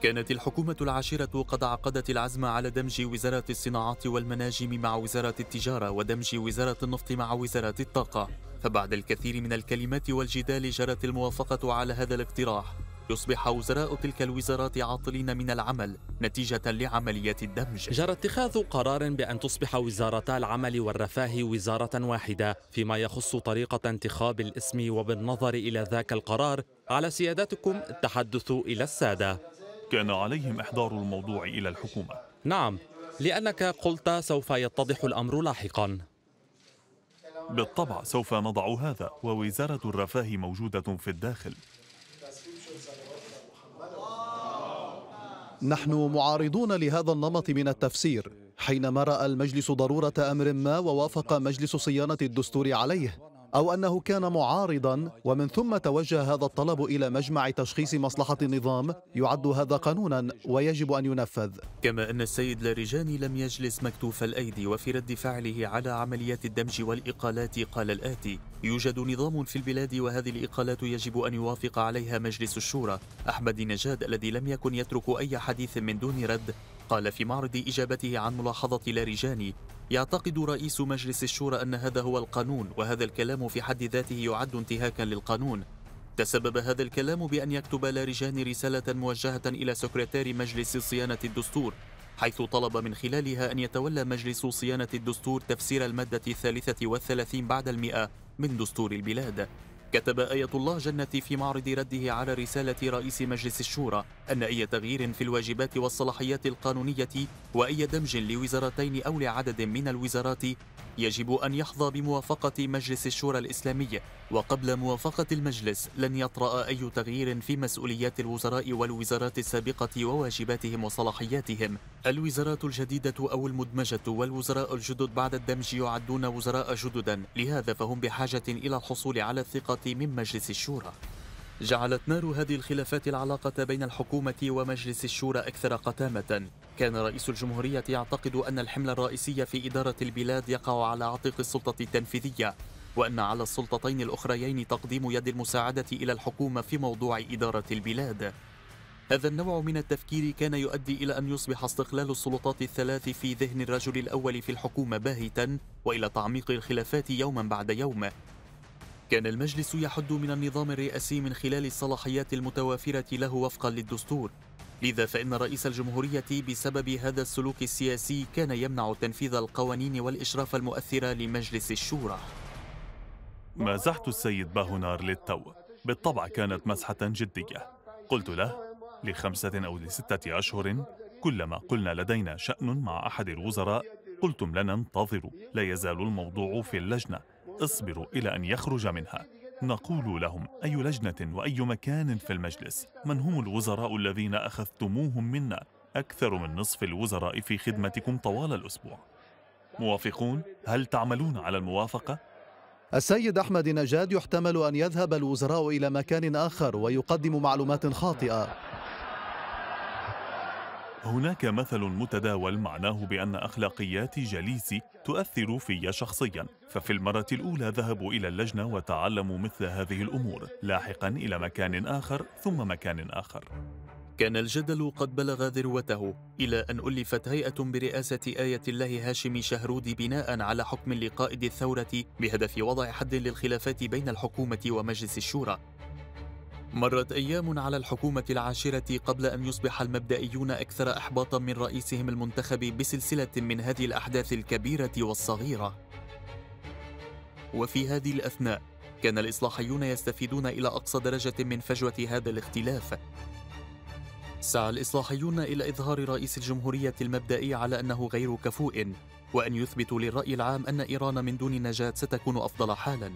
كانت الحكومة العاشرة قد عقدت العزم على دمج وزارة الصناعات والمناجم مع وزارة التجارة ودمج وزارة النفط مع وزارة الطاقة، فبعد الكثير من الكلمات والجدال جرت الموافقة على هذا الاقتراح. يصبح وزراء تلك الوزارات عاطلين من العمل نتيجة لعملية الدمج. جرى اتخاذ قرار بأن تصبح وزارتا العمل والرفاه وزارة واحدة، فيما يخص طريقة انتخاب الاسم. وبالنظر إلى ذاك القرار على سيادتكم التحدث إلى السادة. كان عليهم إحضار الموضوع إلى الحكومة. نعم، لأنك قلت سوف يتضح الأمر لاحقا. بالطبع سوف نضع هذا، ووزارة الرفاه موجودة في الداخل. نحن معارضون لهذا النمط من التفسير. حينما رأى المجلس ضرورة أمر ما ووافق مجلس صيانة الدستور عليه، أو أنه كان معارضا ومن ثم توجه هذا الطلب إلى مجمع تشخيص مصلحة النظام، يعد هذا قانونا ويجب أن ينفذ. كما أن السيد لاريجاني لم يجلس مكتوف الأيدي، وفي رد فعله على عمليات الدمج والإقالات قال الآتي: يوجد نظام في البلاد وهذه الإقالات يجب أن يوافق عليها مجلس الشورى. أحمدي نجاد الذي لم يكن يترك أي حديث من دون رد قال في معرض إجابته عن ملاحظة لاريجاني: يعتقد رئيس مجلس الشورى أن هذا هو القانون، وهذا الكلام في حد ذاته يعد انتهاكا للقانون. تسبب هذا الكلام بأن يكتب لاريجاني رسالة موجهة إلى سكرتير مجلس صيانة الدستور، حيث طلب من خلالها أن يتولى مجلس صيانة الدستور تفسير المادة 33 بعد 100 من دستور البلاد. كتب آية الله جنتي في معرض رده على رسالة رئيس مجلس الشورى أن أي تغيير في الواجبات والصلاحيات القانونية وأي دمج لوزارتين أو لعدد من الوزارات يجب أن يحظى بموافقة مجلس الشورى الإسلامي، وقبل موافقة المجلس لن يطرأ أي تغيير في مسؤوليات الوزراء والوزارات السابقة وواجباتهم وصلاحياتهم. الوزارات الجديدة أو المدمجة والوزراء الجدد بعد الدمج يعدون وزراء جددا، لهذا فهم بحاجة إلى الحصول على الثقة من مجلس الشورى. جعلت نار هذه الخلافات العلاقة بين الحكومة ومجلس الشورى أكثر قتامة. كان رئيس الجمهورية يعتقد أن الحمل الرئيسي في إدارة البلاد يقع على عاتق السلطة التنفيذية، وأن على السلطتين الأخريين تقديم يد المساعدة إلى الحكومة في موضوع إدارة البلاد. هذا النوع من التفكير كان يؤدي إلى أن يصبح استقلال السلطات الثلاث في ذهن الرجل الأول في الحكومة باهتاً، وإلى تعميق الخلافات يوماً بعد يوم. كان المجلس يحد من النظام الرئاسي من خلال الصلاحيات المتوافرة له وفقاً للدستور، لذا فإن رئيس الجمهورية بسبب هذا السلوك السياسي كان يمنع تنفيذ القوانين والإشراف المؤثر لمجلس الشورى. مازحت السيد باهونار للتو، بالطبع كانت مزحة جدية. قلت له: لخمسة أو لستة أشهر كلما قلنا لدينا شأن مع أحد الوزراء قلتم لنا انتظروا، لا يزال الموضوع في اللجنة، اصبروا إلى أن يخرج منها. نقول لهم: أي لجنة وأي مكان في المجلس؟ من هم الوزراء الذين أخذتموهم منا؟ أكثر من نصف الوزراء في خدمتكم طوال الأسبوع. موافقون؟ هل تعملون على الموافقة؟ السيد أحمدي نجاد يحتمل أن يذهب الوزراء إلى مكان آخر ويقدم معلومات خاطئة. هناك مثل متداول معناه بأن أخلاقيات جليسي تؤثر في شخصياً، ففي المرة الأولى ذهبوا إلى اللجنة وتعلموا مثل هذه الأمور، لاحقاً إلى مكان آخر ثم مكان آخر. كان الجدل قد بلغ ذروته، إلى أن ألفت هيئة برئاسة آية الله هاشمي شهرودي بناء على حكم لقائد الثورة بهدف وضع حد للخلافات بين الحكومة ومجلس الشورى. مرت أيام على الحكومة العاشرة قبل أن يصبح المبدئيون أكثر إحباطاً من رئيسهم المنتخب بسلسلة من هذه الأحداث الكبيرة والصغيرة. وفي هذه الأثناء كان الإصلاحيون يستفيدون إلى أقصى درجة من فجوة هذا الاختلاف. سعى الإصلاحيون إلى إظهار رئيس الجمهورية المبدئي على أنه غير كفؤ، وأن يثبتوا للرأي العام أن إيران من دون نجاد ستكون أفضل حالاً.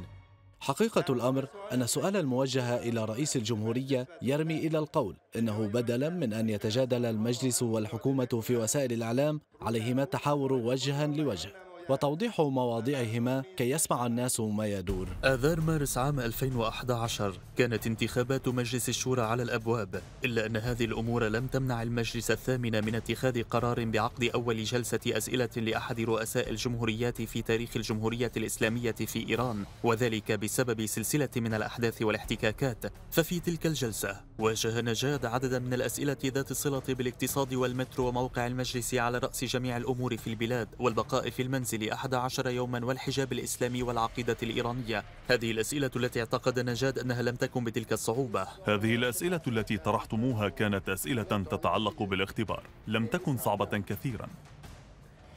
حقيقة الأمر أن السؤال الموجه إلى رئيس الجمهورية يرمي إلى القول إنه بدلا من أن يتجادل المجلس والحكومة في وسائل الإعلام عليهما التحاور وجها لوجه وتوضيح مواضيعهما كي يسمع الناس ما يدور. آذار مارس عام 2011 كانت انتخابات مجلس الشورى على الأبواب، إلا أن هذه الأمور لم تمنع المجلس الثامن من اتخاذ قرار بعقد أول جلسة أسئلة لأحد رؤساء الجمهوريات في تاريخ الجمهورية الإسلامية في إيران، وذلك بسبب سلسلة من الأحداث والاحتكاكات. ففي تلك الجلسة واجه نجاد عددا من الأسئلة ذات الصلة بالاقتصاد والمترو وموقع المجلس على رأس جميع الأمور في البلاد، والبقاء في المنزل 11 يوما، والحجاب الإسلامي والعقيدة الإيرانية. هذه الأسئلة التي اعتقد نجاد أنها لم تكن بتلك الصعوبة. هذه الأسئلة التي طرحتموها كانت أسئلة تتعلق بالاختبار، لم تكن صعبة كثيرا.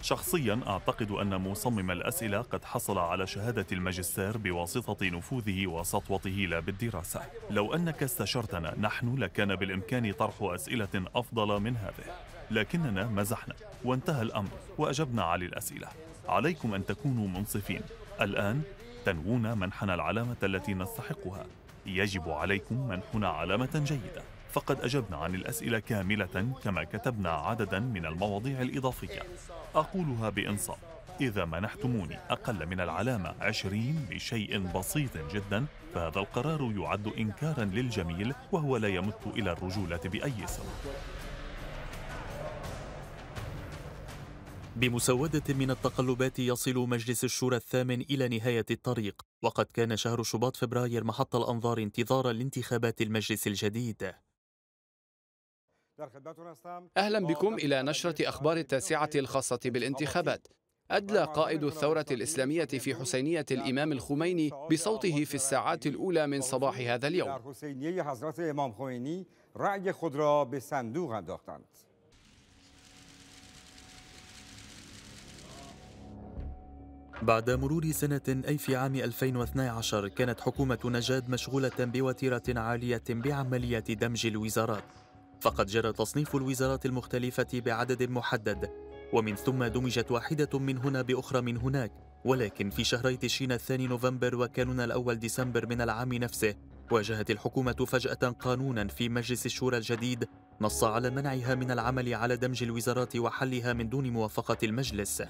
شخصيا أعتقد أن مصمم الأسئلة قد حصل على شهادة الماجستير بواسطة نفوذه وسطوته لا بالدراسة. لو أنك استشرتنا نحن لكان بالإمكان طرح أسئلة أفضل من هذه، لكننا مزحنا وانتهى الأمر وأجبنا على الأسئلة. عليكم أن تكونوا منصفين. الآن تنوون منحنا العلامة التي نستحقها، يجب عليكم منحنا علامة جيدة. فقد أجبنا عن الأسئلة كاملة كما كتبنا عددا من المواضيع الإضافية. أقولها بإنصاف، إذا منحتموني أقل من العلامة 20 بشيء بسيط جدا فهذا القرار يعد إنكارا للجميل، وهو لا يمت إلى الرجولة بأي سبب. بمسودة من التقلبات يصل مجلس الشورى الثامن إلى نهاية الطريق، وقد كان شهر شباط فبراير محط الأنظار انتظارا لانتخابات المجلس الجديد. أهلا بكم إلى نشرة أخبار التاسعة الخاصة بالانتخابات. أدلى قائد الثورة الإسلامية في حسينية الإمام الخميني بصوته في الساعات الأولى من صباح هذا اليوم. بعد مرور سنة، أي في عام 2012، كانت حكومة نجاد مشغولة بوتيرة عالية بعملية دمج الوزارات، فقد جرى تصنيف الوزارات المختلفة بعدد محدد، ومن ثم دمجت واحدة من هنا بأخرى من هناك. ولكن في شهري تشرين الثاني نوفمبر وكانون الأول ديسمبر من العام نفسه، واجهت الحكومة فجأة قانونا في مجلس الشورى الجديد نص على منعها من العمل على دمج الوزارات وحلها من دون موافقة المجلس.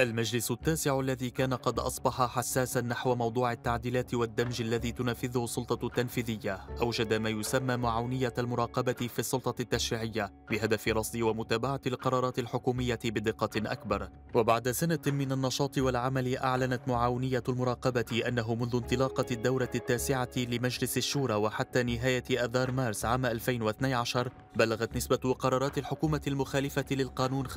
المجلس التاسع الذي كان قد أصبح حساسا نحو موضوع التعديلات والدمج الذي تنفذه السلطة التنفيذية أوجد ما يسمى معونية المراقبة في السلطة التشريعية بهدف رصد ومتابعة القرارات الحكومية بدقة أكبر. وبعد سنة من النشاط والعمل أعلنت معاونية المراقبة أنه منذ انطلاقة الدورة التاسعة لمجلس الشورى وحتى نهاية آذار مارس عام 2012 بلغت نسبة قرارات الحكومة المخالفة للقانون 25%،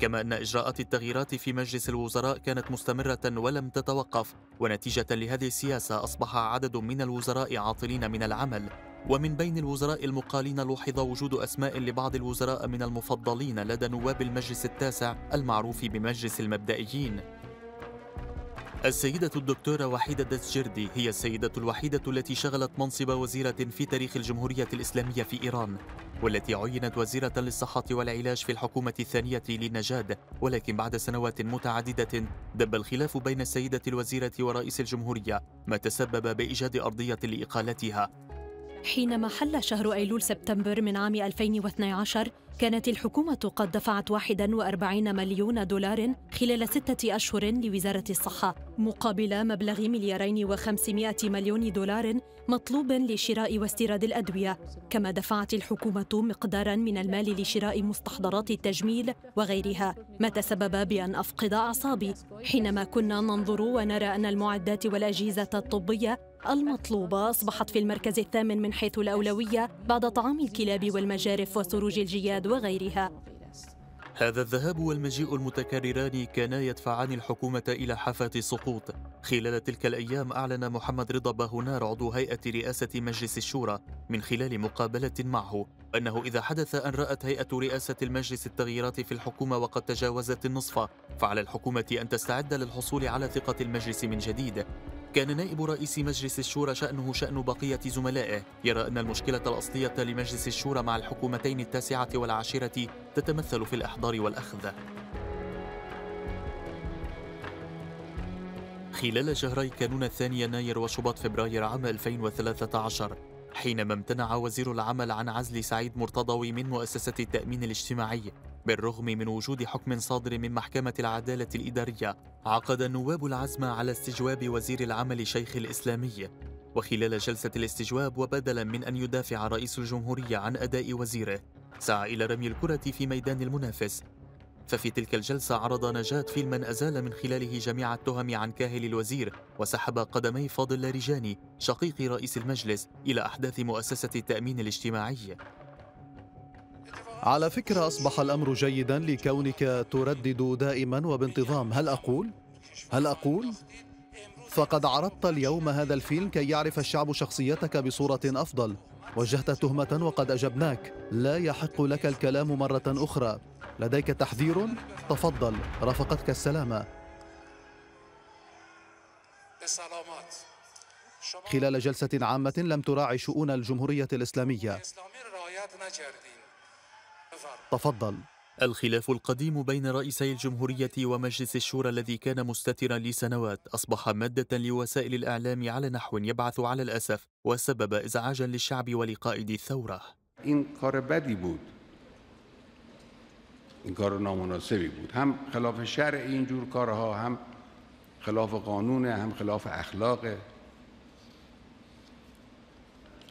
كما أن إجراءات التغييرات في مجلس الوزراء كانت مستمرة ولم تتوقف، ونتيجة لهذه السياسة أصبح عدد من الوزراء عاطلين من العمل. ومن بين الوزراء المقالين لوحظ وجود أسماء لبعض الوزراء من المفضلين لدى نواب المجلس التاسع المعروف بمجلس المبدئيين. السيدة الدكتورة وحيدة دستجردي هي السيدة الوحيدة التي شغلت منصب وزيرة في تاريخ الجمهورية الإسلامية في إيران، والتي عينت وزيرة للصحة والعلاج في الحكومة الثانية لنجاد، ولكن بعد سنوات متعددة دب الخلاف بين السيدة الوزيرة ورئيس الجمهورية، ما تسبب بإيجاد أرضية لإقالتها. حينما حل شهر أيلول سبتمبر من عام 2012 كانت الحكومة قد دفعت 41 مليون دولار خلال 6 أشهر لوزارة الصحة مقابل مبلغ 2,500,000,000 دولار مطلوب لشراء واستيراد الأدوية، كما دفعت الحكومة مقداراً من المال لشراء مستحضرات التجميل وغيرها، ما تسبب بأن أفقد أعصابي حينما كنا ننظر ونرى أن المعدات والأجهزة الطبية المطلوبة أصبحت في المركز الثامن من حيث الأولوية بعد طعام الكلاب والمجارف وسروج الجياد وغيرها. هذا الذهاب والمجيء المتكرران كانا يدفعان الحكومة إلى حافة السقوط. خلال تلك الأيام أعلن محمد رضا باهونار عضو هيئة رئاسة مجلس الشورى من خلال مقابلة معه أنه إذا حدث أن رأت هيئة رئاسة المجلس التغييرات في الحكومة وقد تجاوزت النصف فعلى الحكومة أن تستعد للحصول على ثقة المجلس من جديد. كان نائب رئيس مجلس الشورى شأنه شأن بقية زملائه، يرى أن المشكلة الأصلية لمجلس الشورى مع الحكومتين التاسعة والعاشرة تتمثل في الإحضار والأخذ. خلال شهري كانون الثاني يناير وشباط فبراير عام 2013 حينما امتنع وزير العمل عن عزل سعيد مرتضوي من مؤسسة التأمين الاجتماعي بالرغم من وجود حكم صادر من محكمة العدالة الإدارية، عقد النواب العزم على استجواب وزير العمل شيخ الإسلامي. وخلال جلسة الاستجواب وبدلا من أن يدافع رئيس الجمهورية عن أداء وزيره سعى إلى رمي الكرة في ميدان المنافس، ففي تلك الجلسة عرض نجاة فيلما أزال من خلاله جميع التهم عن كاهل الوزير، وسحب قدمي فاضل لاريجاني شقيق رئيس المجلس إلى أحداث مؤسسة التأمين الاجتماعي. على فكرة أصبح الأمر جيدا لكونك تردد دائما وبانتظام هل أقول؟ فقد عرضت اليوم هذا الفيلم كي يعرف الشعب شخصيتك بصورة أفضل. وجهت تهمة وقد أجبناك، لا يحق لك الكلام مرة أخرى، لديك تحذير، تفضل، رافقتك السلامة. خلال جلسة عامة لم تراعي شؤون الجمهورية الإسلامية، تفضل. الخلاف القديم بين رئيسي الجمهورية ومجلس الشورى الذي كان مستترا لسنوات أصبح مادة لوسائل الإعلام على نحو يبعث على الأسف وسبب إزعاجا للشعب ولقائد الثورة. إن كار بدي بود، إن كار نامناسبي بود، هم خلاف شرع اینجور کارها، هم خلاف قانون، هم خلاف اخلاق،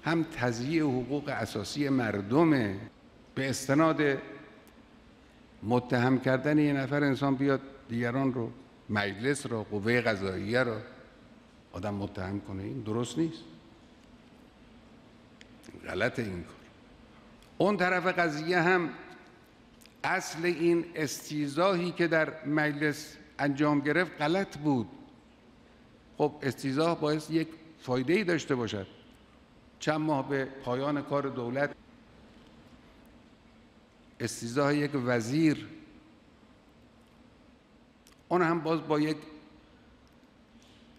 هم تضییع حقوق اساسی مردم. به استناد متهم کردن یه نفر انسان بیاد دیگران رو، مجلس رو، قوه قضاییه رو آدم متهم کنه، این درست نیست، غلط این کار. اون طرف قضیه هم اصل این استیضاحی که در مجلس انجام گرفت غلط بود. خب استیضاح باعث یک فایده‌ای داشته باشد. چند ماه به پایان کار دولت استیضاح یک وزیر، اون هم باز با یک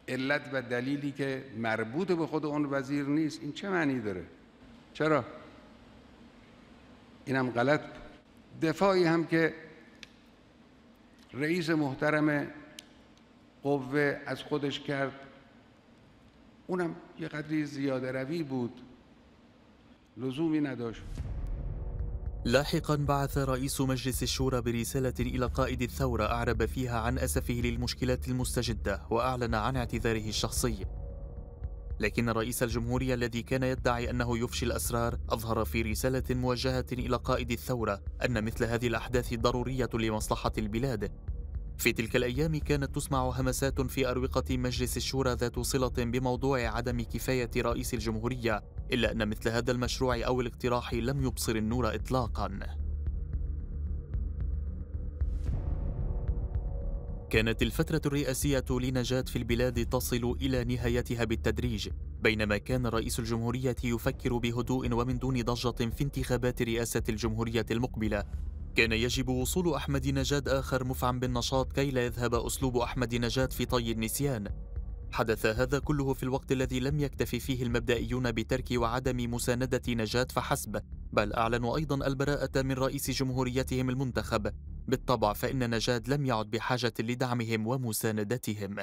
علت و دلیلی که مربوط به خود اون وزیر نیست، این چه معنی داره؟ چرا؟ این هم غلط. دفاعی هم که رئیس محترم قوه از خودش کرد اونم یه قدری زیاده روی بود، لزومی نداشت. لاحقا بعث رئيس مجلس الشورى برسالة إلى قائد الثورة أعرب فيها عن أسفه للمشكلات المستجدة وأعلن عن اعتذاره الشخصي، لكن رئيس الجمهورية الذي كان يدعي أنه يفشي الأسرار أظهر في رسالة موجهة إلى قائد الثورة أن مثل هذه الأحداث ضرورية لمصلحة البلاد. في تلك الأيام كانت تسمع همسات في أروقة مجلس الشورى ذات صلة بموضوع عدم كفاية رئيس الجمهورية، إلا أن مثل هذا المشروع أو الاقتراح لم يبصر النور إطلاقاً. كانت الفترة الرئاسية لنجاد في البلاد تصل إلى نهايتها بالتدريج، بينما كان رئيس الجمهورية يفكر بهدوء ومن دون ضجة في انتخابات رئاسة الجمهورية المقبلة. كان يجب وصول أحمدي نجاد آخر مفعم بالنشاط كي لا يذهب أسلوب أحمدي نجاد في طي النسيان. حدث هذا كله في الوقت الذي لم يكتفي فيه المبدئيون بترك وعدم مساندة نجاد فحسب، بل أعلنوا أيضا البراءة من رئيس جمهوريتهم المنتخب. بالطبع فإن نجاد لم يعد بحاجة لدعمهم ومساندتهم.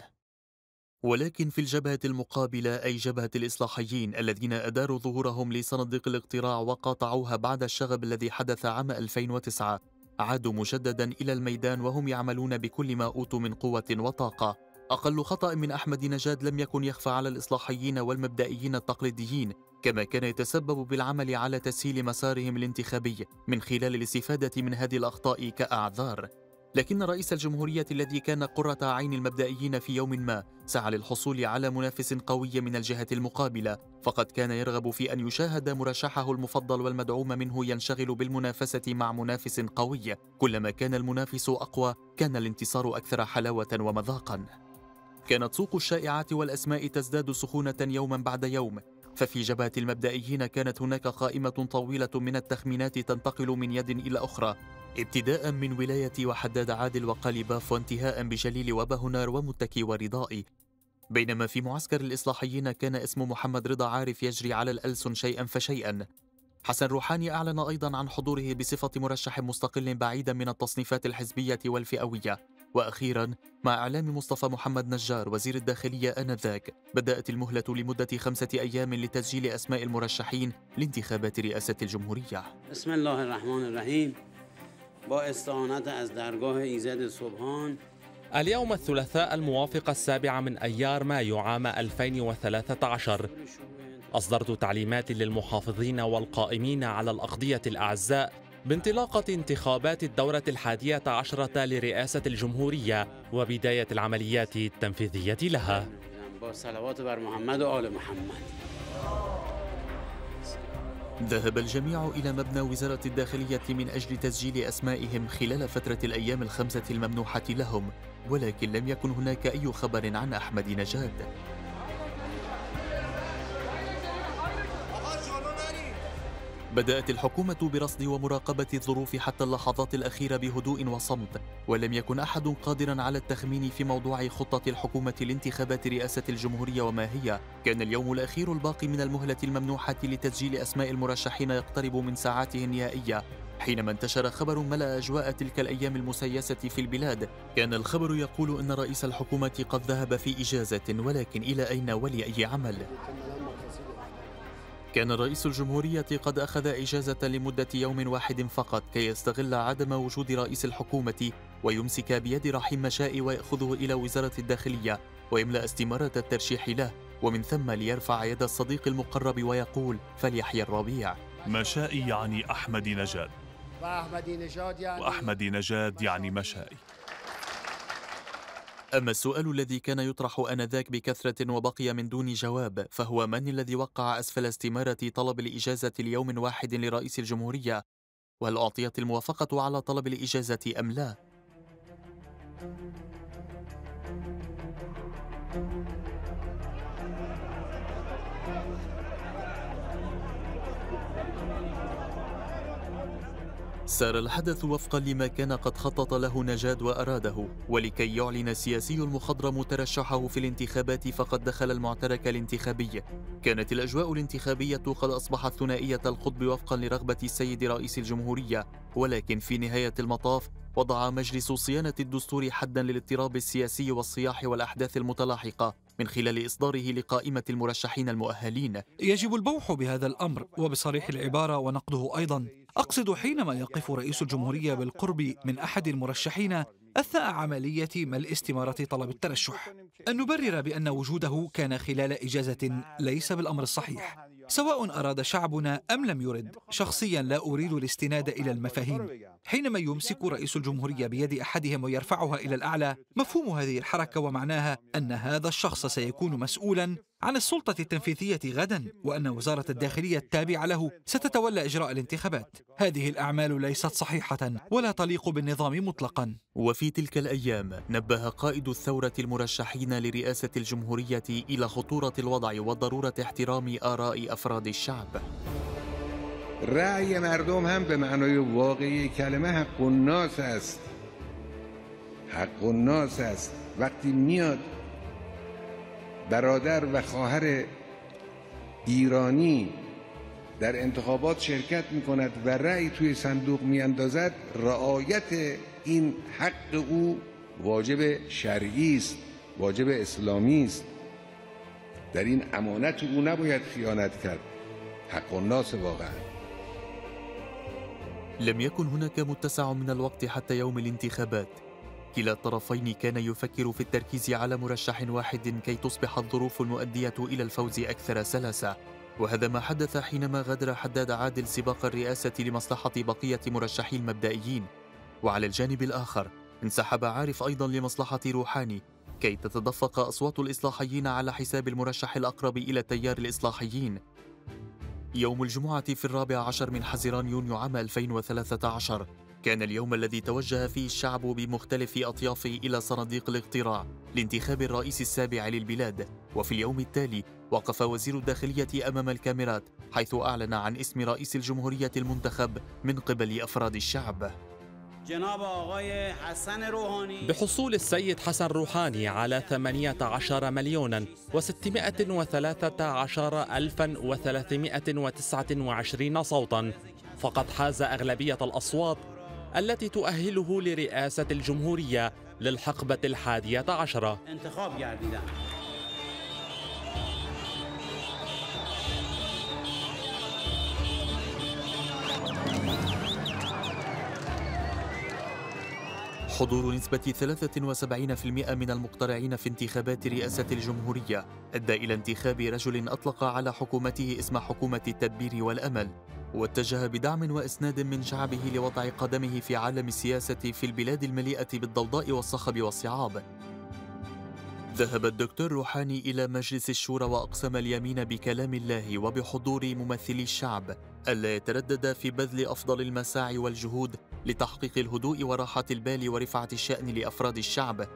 ولكن في الجبهة المقابلة، أي جبهة الإصلاحيين الذين أداروا ظهورهم لصناديق الاقتراع وقاطعوها بعد الشغب الذي حدث عام 2009، عادوا مجددا إلى الميدان وهم يعملون بكل ما أوتوا من قوة وطاقة. أقل خطأ من أحمدي نجاد لم يكن يخفى على الإصلاحيين والمبدئيين التقليديين، كما كان يتسبب بالعمل على تسهيل مسارهم الانتخابي من خلال الاستفادة من هذه الأخطاء كأعذار. لكن رئيس الجمهورية الذي كان قرة عين المبدئيين في يوم ما سعى للحصول على منافس قوي من الجهة المقابلة، فقد كان يرغب في أن يشاهد مرشحه المفضل والمدعوم منه ينشغل بالمنافسة مع منافس قوي. كلما كان المنافس أقوى كان الانتصار أكثر حلاوة ومذاقا. كانت سوق الشائعات والأسماء تزداد سخونة يوما بعد يوم، ففي جبهة المبدئيين كانت هناك قائمة طويلة من التخمينات تنتقل من يد إلى أخرى، ابتداء من ولاية وحداد عادل وقالباف وانتهاء بجليل وباهونار ومتكي ورضائي. بينما في معسكر الإصلاحيين كان اسم محمد رضا عارف يجري على الألسن شيئا فشيئا. حسن روحاني أعلن أيضا عن حضوره بصفة مرشح مستقل بعيدا من التصنيفات الحزبية والفئوية. وأخيرا مع إعلام مصطفى محمد نجار وزير الداخلية آنذاك، بدأت المهلة لمدة 5 أيام لتسجيل أسماء المرشحين لانتخابات رئاسة الجمهورية. بسم الله الرحمن الرحيم. اليوم الثلاثاء الموافق 7 أيار مايو عام 2013 أصدرت تعليمات للمحافظين والقائمين على الأقضية الأعزاء بانطلاقة انتخابات الدورة 11 لرئاسة الجمهورية وبداية العمليات التنفيذية لها. ذهب الجميع إلى مبنى وزارة الداخلية من أجل تسجيل أسمائهم خلال فترة الأيام 5 الممنوحة لهم، ولكن لم يكن هناك أي خبر عن أحمدي نجاد. بدأت الحكومة برصد ومراقبة الظروف حتى اللحظات الأخيرة بهدوء وصمت، ولم يكن أحد قادرا على التخمين في موضوع خطة الحكومة لانتخابات رئاسة الجمهورية وما هي. كان اليوم الأخير الباقي من المهلة الممنوحة لتسجيل أسماء المرشحين يقترب من ساعاته النهائية، حينما انتشر خبر ملأ أجواء تلك الأيام المسيسة في البلاد. كان الخبر يقول أن رئيس الحكومة قد ذهب في إجازة، ولكن إلى أين ولأي عمل؟ كان رئيس الجمهورية قد أخذ إجازة لمدة يوم واحد فقط كي يستغل عدم وجود رئيس الحكومة ويمسك بيد رحيم مشائي ويأخذه إلى وزارة الداخلية ويملأ استمارة الترشيح له، ومن ثم ليرفع يد الصديق المقرب ويقول فليحيى الربيع. مشائي يعني أحمدي نجاد، وأحمدي نجاد يعني مشائي. أما السؤال الذي كان يطرح آنذاك بكثرة وبقي من دون جواب، فهو من الذي وقع أسفل استمارة طلب الإجازة ليوم واحد لرئيس الجمهورية؟ وهل أعطيت الموافقة على طلب الإجازة أم لا؟ سار الحدث وفقا لما كان قد خطط له نجاد وأراده، ولكي يعلن السياسي المخضرم ترشحه في الانتخابات فقد دخل المعترك الانتخابي. كانت الأجواء الانتخابية قد أصبحت ثنائية القطب وفقا لرغبة السيد رئيس الجمهورية، ولكن في نهاية المطاف وضع مجلس صيانة الدستور حدا للاضطراب السياسي والصياح والأحداث المتلاحقة، من خلال إصداره لقائمة المرشحين المؤهلين. يجب البوح بهذا الأمر وبصريح العبارة ونقده أيضا. أقصد حينما يقف رئيس الجمهورية بالقرب من أحد المرشحين أثناء عملية ملء استمارة طلب الترشح، أن نبرر بأن وجوده كان خلال إجازة ليس بالأمر الصحيح، سواء أراد شعبنا أم لم يرد. شخصيا لا أريد الاستناد إلى المفاهيم. حينما يمسك رئيس الجمهورية بيد أحدهم ويرفعها إلى الأعلى، مفهوم هذه الحركة ومعناها أن هذا الشخص سيكون مسؤولا عن السلطة التنفيذية غدا، وأن وزارة الداخلية التابعة له ستتولى إجراء الانتخابات. هذه الأعمال ليست صحيحة ولا تليق بالنظام مطلقا. وفي تلك الأيام نبه قائد الثورة المرشحين لرئاسة الجمهورية إلى خطورة الوضع وضرورة احترام آراء أفراد الشعب. رأي مردم هم به معنای واقعی کلمه حق الناس است. حق الناس است. وقتی میاد برادر و خواهر ایرانی در انتخابات شرکت میکند و رأی توی صندوق میاندازد، رعایت این حق او واجب شرعی است، واجب اسلامی است. در این امانت او نباید خیانت کرد. حق الناس واقعا. لم يكن هناك متسع من الوقت حتى يوم الانتخابات. كلا الطرفين كان يفكر في التركيز على مرشح واحد كي تصبح الظروف المؤدية إلى الفوز أكثر سلاسة، وهذا ما حدث حينما غادر حداد عادل سباق الرئاسة لمصلحة بقية مرشحي المبدئيين. وعلى الجانب الآخر انسحب عارف أيضا لمصلحة روحاني كي تتدفق أصوات الإصلاحيين على حساب المرشح الأقرب إلى تيار الإصلاحيين. يوم الجمعة في 14 من حزيران يونيو عام 2013 كان اليوم الذي توجه فيه الشعب بمختلف أطيافه إلى صناديق الاقتراع لانتخاب الرئيس السابع للبلاد. وفي اليوم التالي وقف وزير الداخلية أمام الكاميرات حيث أعلن عن اسم رئيس الجمهورية المنتخب من قبل أفراد الشعب. بحصول السيد حسن روحاني على 18,613,329 صوتا فقد حاز أغلبية الأصوات التي تؤهله لرئاسة الجمهورية للحقبة 11. حضور نسبة 73% من المقترعين في انتخابات رئاسة الجمهورية أدى إلى انتخاب رجل أطلق على حكومته اسم حكومة التدبير والأمل، واتجه بدعم وإسناد من شعبه لوضع قدمه في عالم السياسة في البلاد المليئة بالضوضاء والصخب والصعاب. ذهب الدكتور روحاني إلى مجلس الشورى وأقسم اليمين بكلام الله وبحضور ممثلي الشعب ألا يتردد في بذل أفضل المساعي والجهود لتحقيق الهدوء وراحة البال ورفعة الشأن لأفراد الشعب.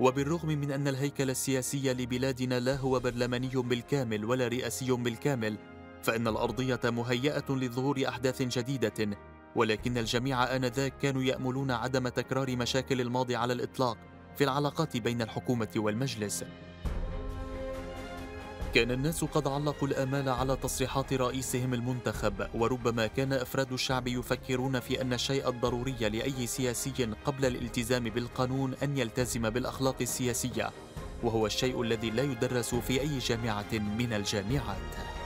وبالرغم من أن الهيكل السياسي لبلادنا لا هو برلماني بالكامل ولا رئاسي بالكامل، فإن الأرضية مهيئة لظهور أحداث جديدة، ولكن الجميع آنذاك كانوا يأملون عدم تكرار مشاكل الماضي على الإطلاق في العلاقات بين الحكومة والمجلس. كان الناس قد علقوا الآمال على تصريحات رئيسهم المنتخب، وربما كان أفراد الشعب يفكرون في أن الشيء الضروري لأي سياسي قبل الالتزام بالقانون أن يلتزم بالأخلاق السياسية، وهو الشيء الذي لا يدرس في أي جامعة من الجامعات.